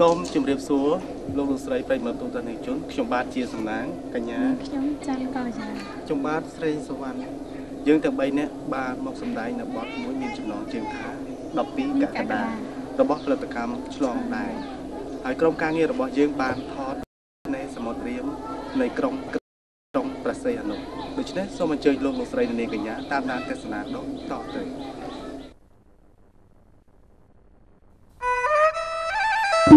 Sôm chụp đẹp xúa, lô lô sấy bay mà tụt này trốn trong ba chia sầm nắng cả nhà. Trong ba sấy sầu vàng, dương từ bay nè ba mọc sầm đáy là bọt mũi miên chụp nón trường thá, đập pí cả đà, đập bọt là tạc cam lòn đài. Hải công ca nghe đập bọt dương bàn thọt này sầm mọt riếm này công prasei hà nội. Đối với sôm mình chơi lô lô sấy này cả nhà tam đan tết sầm nắng đó tọt tới. Hãy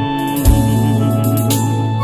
lỡ những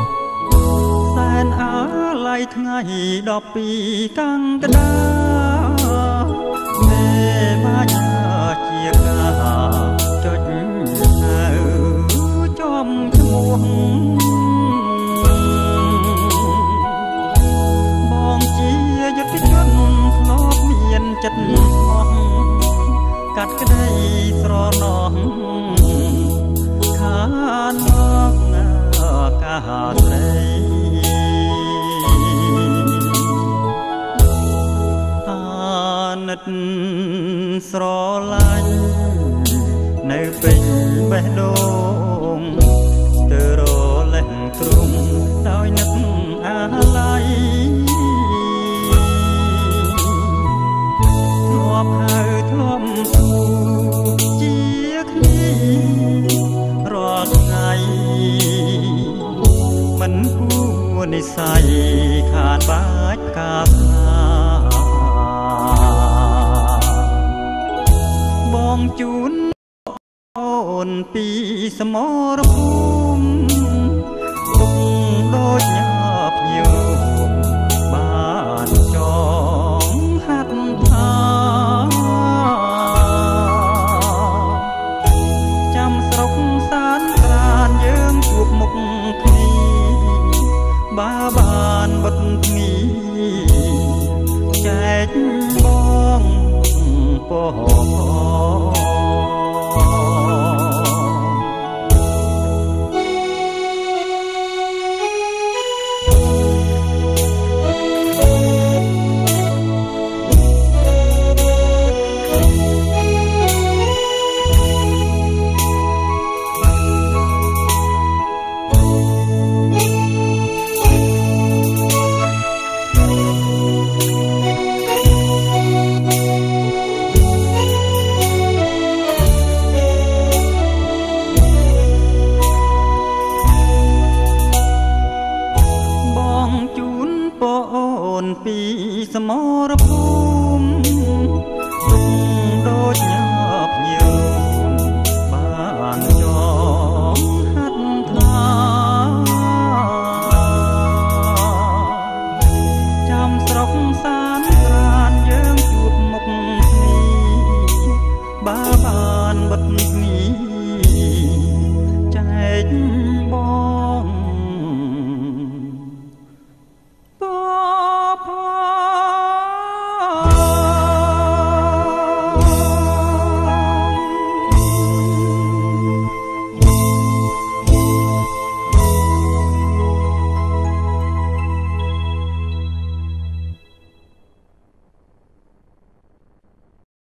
video hấp dẫn.